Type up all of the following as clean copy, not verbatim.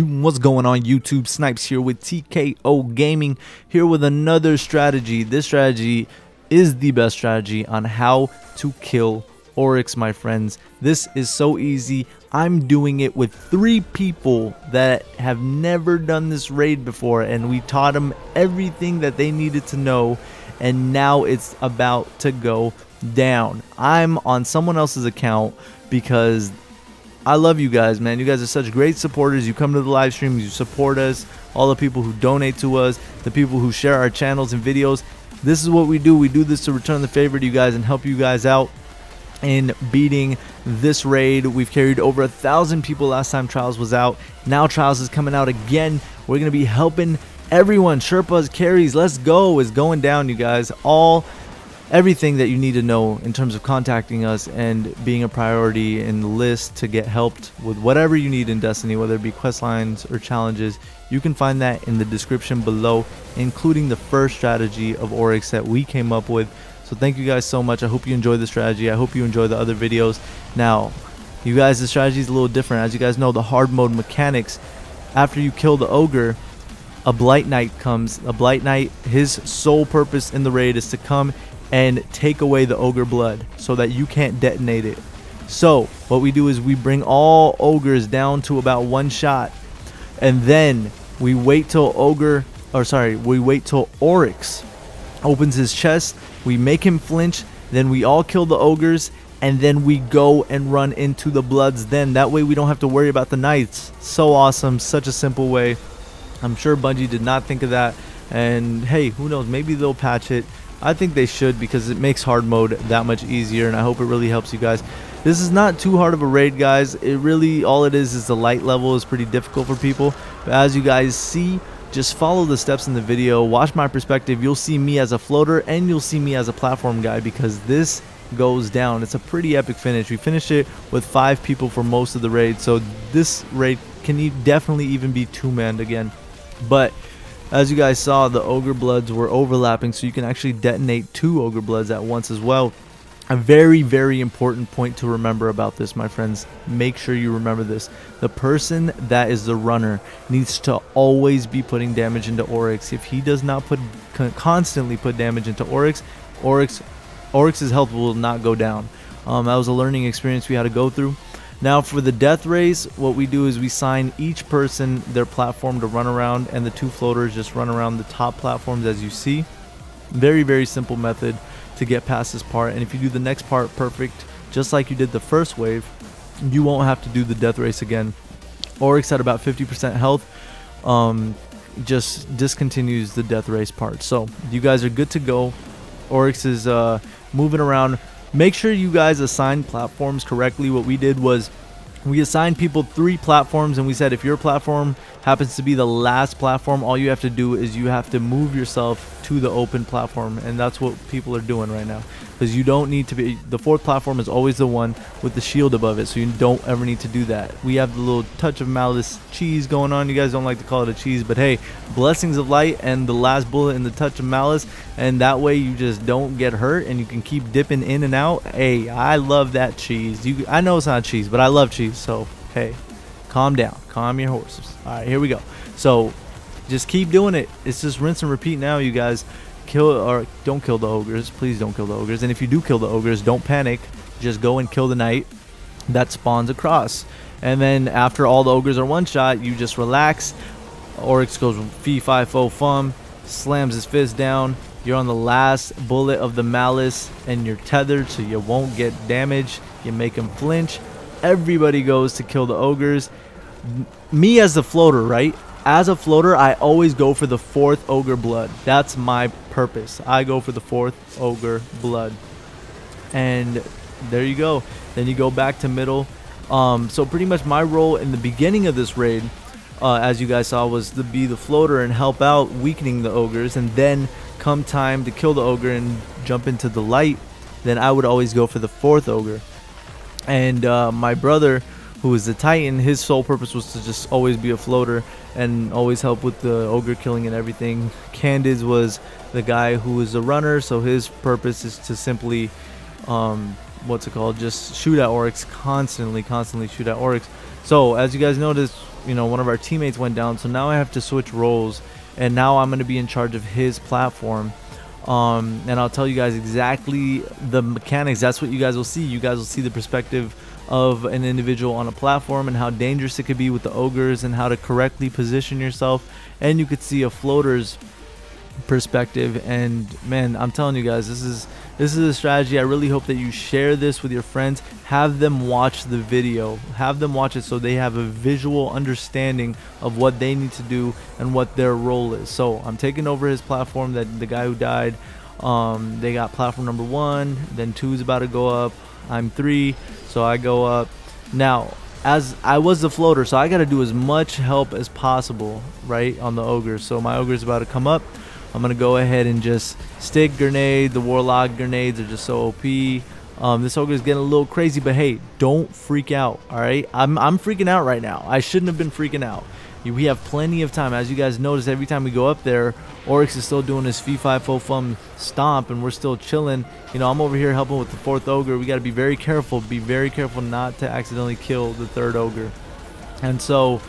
What's going on, YouTube? Snipes here with TKO Gaming, here with another strategy. This strategy is the best strategy on how to kill Oryx, my friends. This is so easy. I'm doing it with three people that have never done this raid before, and we taught them everything that they needed to know, and now it's about to go down. I'm on someone else's account because I love you guys, man. You guys are such great supporters. You come to the live streams, you support us, all the people who donate to us, the people who share our channels and videos. This is what we do. We do this to return the favor to you guys and help you guys out in beating this raid. We've carried over 1,000 people last time Trials was out. Now Trials is coming out again. We're going to be helping everyone. Sherpa's carries, let's go, is going down, you guys. Everything that you need to know in terms of contacting us and being a priority in the list to get helped with whatever you need in Destiny, whether it be quest lines or challenges, you can find that in the description below, including the first strategy of Oryx that we came up with. So thank you guys so much. I hope you enjoy the strategy. I hope you enjoy the other videos. Now, you guys, the strategy is a little different. As you guys know, the hard mode mechanics, after you kill the ogre, a blight knight comes. A blight knight, his sole purpose in the raid is to come and take away the ogre blood so that you can't detonate it. So what we do is we bring all ogres down to about one shot, and then we wait till Oryx opens his chest. We make him flinch, then we all kill the ogres, and then we go and run into the bloods. Then that way we don't have to worry about the knights. So awesome, such a simple way. I'm sure Bungie did not think of that, and hey, who knows, maybe they'll patch it. I think they should, because it makes hard mode that much easier, and I hope it really helps you guys. This is not too hard of a raid, guys. It really, all it is the light level is pretty difficult for people. But as you guys see, just follow the steps in the video, watch my perspective. You'll see me as a floater and you'll see me as a platform guy, because this goes down. It's a pretty epic finish. We finished it with 5 people for most of the raid, so this raid can definitely even be 2-manned again. But as you guys saw, the ogre bloods were overlapping, so you can actually detonate 2 ogre bloods at once as well. A very, very important point to remember about this, my friends. Make sure you remember this. The person that is the runner needs to always be putting damage into Oryx. If he does not constantly put damage into Oryx's health will not go down. That was a learning experience we had to go through. Now for the death race, what we do is we assign each person their platform to run around, and the 2 floaters just run around the top platforms as you see. Very, very simple method to get past this part, and if you do the next part perfect, just like you did the first wave, you won't have to do the death race again. Oryx at about 50% health just discontinues the death race part. So you guys are good to go. Oryx is moving around. Make sure you guys assign platforms correctly. What we did was we assigned people 3 platforms, and we said if your platform happens to be the last platform, all you have to do is you have to move yourself to the open platform, and that's what people are doing right now, because you don't need to be. The 4th platform is always the one with the shield above it, so you don't ever need to do that. We have the little Touch of Malice cheese going on. You guys don't like to call it a cheese, but hey, blessings of light and the last bullet in the Touch of Malice, and that way you just don't get hurt and you can keep dipping in and out. Hey, I love that cheese. I know it's not cheese, but I love cheese, so hey, calm down, calm your horses. All right, here we go. So just keep doing it. It's just rinse and repeat. Now you guys don't kill the ogres, please don't kill the ogres. And if you do kill the ogres, don't panic, just go and kill the knight that spawns across, and then after all the ogres are one shot, you just relax. Oryx goes fee fi fo fum, slams his fist down. You're on the last bullet of the malice and you're tethered, so you won't get damaged. You make him flinch. Everybody goes to kill the ogres. Me as the floater, right? As a floater, I always go for the 4th ogre blood. That's my purpose. I go for the 4th ogre blood, and there you go. Then you go back to middle. So pretty much my role in the beginning of this raid, as you guys saw, was to be the floater and help out weakening the ogres, and then come time to kill the ogre and jump into the light, then I would always go for the 4th ogre. And my brother, who is the Titan, his sole purpose was to just always be a floater and always help with the ogre killing and everything. Candids was the guy who was a runner, so his purpose is to simply what's it called, just shoot at Oryx constantly shoot at Oryx. So as you guys noticed, you know, one of our teammates went down, so now I have to switch roles, and now I'm going to be in charge of his platform. And I'll tell you guys exactly the mechanics. That's what you guys will see. You guys will see the perspective of an individual on a platform and how dangerous it could be with the ogres and how to correctly position yourself. And you could see a floater's perspective, and man, I'm telling you guys, this is a strategy. I really hope that you share this with your friends. Have them watch the video, have them watch it, so they have a visual understanding of what they need to do and what their role is. So I'm taking over his platform, that the guy who died. They got platform number 1, then 2 is about to go up, I'm 3, so I go up. Now, as I was the floater, so I got to do as much help as possible, right, on the ogre. So my ogre is about to come up. I'm going to go ahead and just stick grenade. The warlock grenades are just so OP. This ogre is getting a little crazy, but hey, don't freak out, all right? I'm freaking out right now. I shouldn't have been freaking out. We have plenty of time. As you guys notice, every time we go up there, Oryx is still doing his fee-fi-fo-fum stomp, and we're still chilling. You know, I'm over here helping with the 4th ogre. We got to be very careful. Be very careful not to accidentally kill the 3rd ogre. And so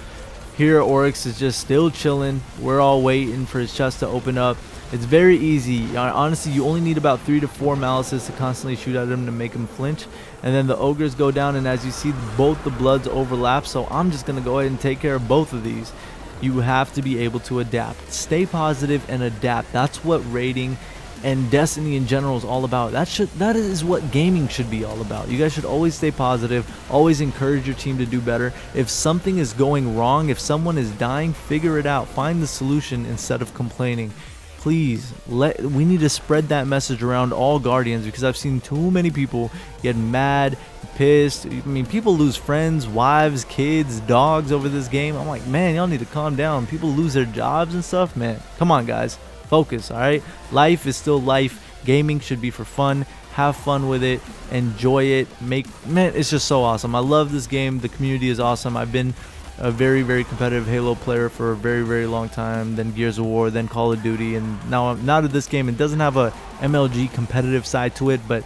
here Oryx is just still chilling. We're all waiting for his chest to open up. It's very easy. Honestly, you only need about 3 to 4 malices to constantly shoot at him to make him flinch. And then the ogres go down, and as you see, both the bloods overlap. So I'm just going to go ahead and take care of both of these. You have to be able to adapt. Stay positive and adapt. That's what raiding and Destiny in general is all about. That is what gaming should be all about. You guys should always stay positive, always encourage your team to do better. If something is going wrong, if someone is dying, figure it out, find the solution instead of complaining. Please, we need to spread that message around all Guardians, because I've seen too many people get mad, pissed. I mean, people lose friends, wives, kids, dogs over this game. I'm like, man, y'all need to calm down. People lose their jobs and stuff, man. Come on, guys. Focus, all right? Life is still life. Gaming should be for fun. Have fun with it. Enjoy it. Man, it's just so awesome. I love this game. The community is awesome. I've been a very, very competitive Halo player for a very, very long time. Then Gears of War, then Call of Duty, and now to this game. It doesn't have a MLG competitive side to it, but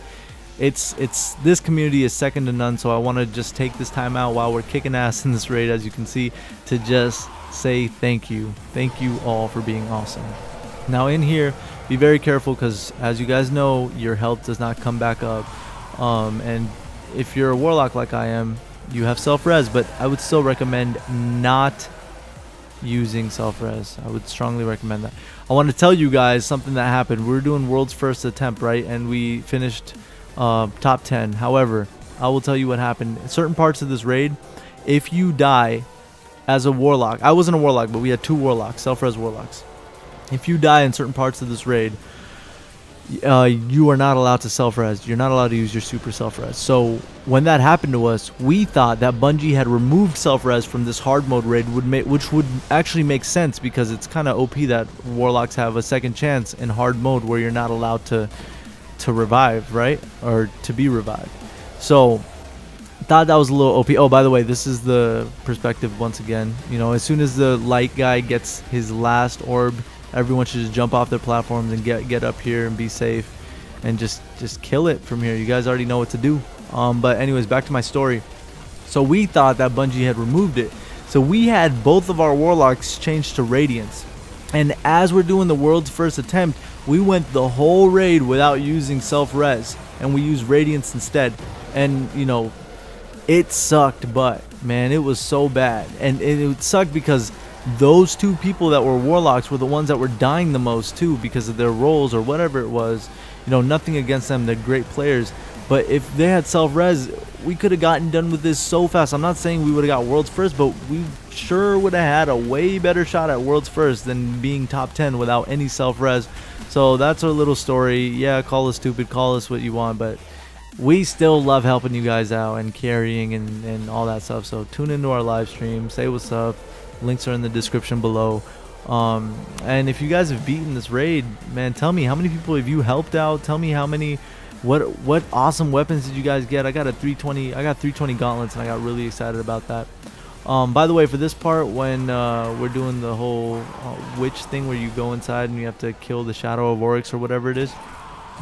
this community is second to none. So I want to just take this time out while we're kicking ass in this raid, as you can see, to just say thank you. Thank you all for being awesome. Now in here, be very careful, because as you guys know, your health does not come back up, and if you're a warlock like I am, you have self-res, but I would still recommend not using self-res. I would strongly recommend that. I want to tell you guys something that happened. We were doing world's first attempt, right, and we finished top 10. However, I will tell you what happened. In certain parts of this raid, if you die as a warlock — I wasn't a warlock, but we had 2 warlocks, self-res warlocks — if you die in certain parts of this raid, you are not allowed to self-res. You're not allowed to use your super self-res. So when that happened to us, we thought that Bungie had removed self-res from this hard mode raid, which would actually make sense, because it's kind of OP that warlocks have a second chance in hard mode where you're not allowed to revive, right? Or to be revived. So thought that was a little OP. Oh, by the way, this is the perspective once again. You know, as soon as the light guy gets his last orb, everyone should just jump off their platforms and get up here and be safe and just kill it from here. You guys already know what to do. But anyways, back to my story. So we thought that Bungie had removed it. So we had both of our warlocks changed to Radiance. And as we're doing the world's first attempt, we went the whole raid without using self-res, and we used Radiance instead. And, you know, it sucked, but, man, it was so bad. And it sucked because those 2 people that were warlocks were the ones that were dying the most too, because of their roles or whatever it was. You know, nothing against them, they're great players, but if they had self-res, we could have gotten done with this so fast. I'm not saying we would have got world's first, but we sure would have had a way better shot at world's first than being top 10 without any self-res. So that's our little story. Yeah, call us stupid, call us what you want, but we still love helping you guys out and carrying and all that stuff. So tune into our live stream, say what's up. Links are in the description below. And if you guys have beaten this raid, man, tell me how many people have you helped out. Tell me how many, what awesome weapons did you guys get. I got a 320. I got 320 gauntlets, and I got really excited about that. By the way, for this part, when we're doing the whole witch thing where you go inside and you have to kill the shadow of Oryx or whatever it is,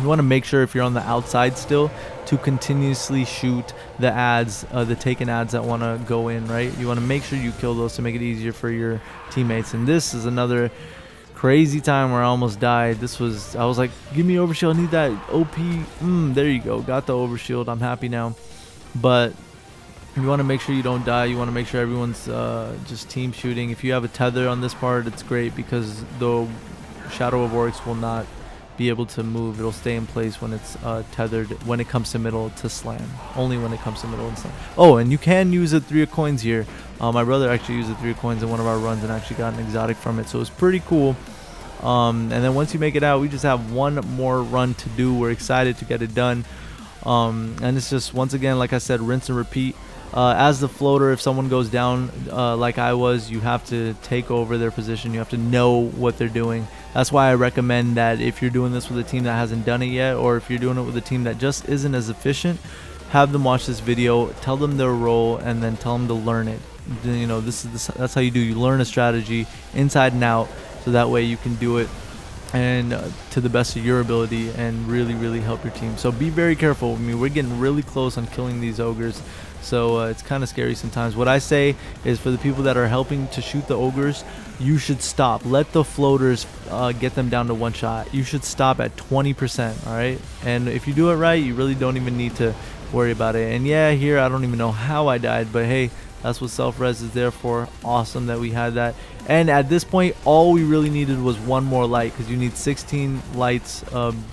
You want to make sure if you're on the outside still to continuously shoot the ads, the taken ads that want to go in, right? You want to make sure you kill those to make it easier for your teammates. And this is another crazy time where I almost died. This was, I was like, give me overshield, I need that OP. There you go, got the overshield, I'm happy now. But you want to make sure you don't die. You want to make sure everyone's just team shooting. If you have a tether on this part, it's great because the shadow of Oryx will not be able to move. It'll stay in place when it's tethered, when it comes to middle to slam, only when it comes to middle and slam. Oh, and you can use a 3 of coins here. My brother actually used a 3 of coins in one of our runs and actually got an exotic from it, so it's pretty cool. And then once you make it out, we just have one more run to do. We're excited to get it done. And it's just, once again, like I said, rinse and repeat. As the floater, if someone goes down like I was, you have to take over their position. You have to know what they're doing. That's why I recommend that if you're doing this with a team that hasn't done it yet, or if you're doing it with a team that just isn't as efficient, have them watch this video, tell them their role, and then tell them to learn it. You know, this is the, that's how you do. You learn a strategy inside and out, so that way you can do it and to the best of your ability and really help your team. So be very careful. I mean, we're getting really close on killing these ogres, so it's kind of scary sometimes. What I say is, for the people that are helping to shoot the ogres, you should stop. Let the floaters get them down to one shot. You should stop at 20%, all right? And if you do it right, you really don't even need to worry about it. And yeah, here I don't even know how I died, but hey, that's what self-res is there for. Awesome that we had that. And at this point, all we really needed was one more light, because you need 16 lights,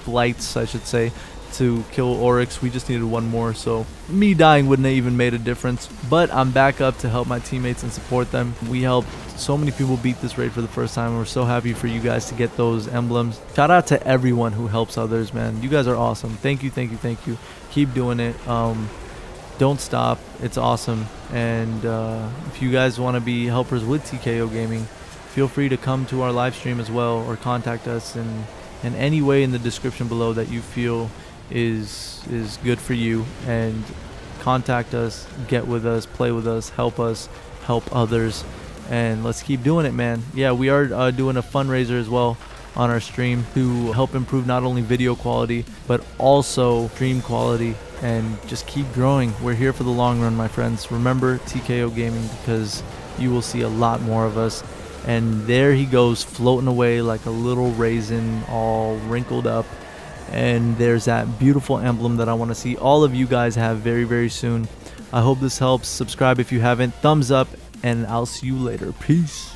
blights, I should say, to kill Oryx. We just needed one more, so me dying wouldn't have even made a difference. But I'm back up to help my teammates and support them. We helped so many people beat this raid for the first time. We're so happy for you guys to get those emblems. Shout out to everyone who helps others, man. You guys are awesome. Thank you, thank you, thank you. Keep doing it. Don't stop. It's awesome. And if you guys want to be helpers with TKO Gaming, feel free to come to our live stream as well, or contact us in any way in the description below that you feel is good for you. And contact us, get with us, play with us, help others, and let's keep doing it, man. Yeah, we are doing a fundraiser as well on our stream to help improve not only video quality but also stream quality, and just keep growing. We're here for the long run, my friends. Remember TKO Gaming, because you will see a lot more of us. And there he goes, floating away like a little raisin, all wrinkled up. And there's that beautiful emblem that I want to see all of you guys have very soon. I hope this helps. Subscribe if you haven't, thumbs up, and I'll see you later. Peace.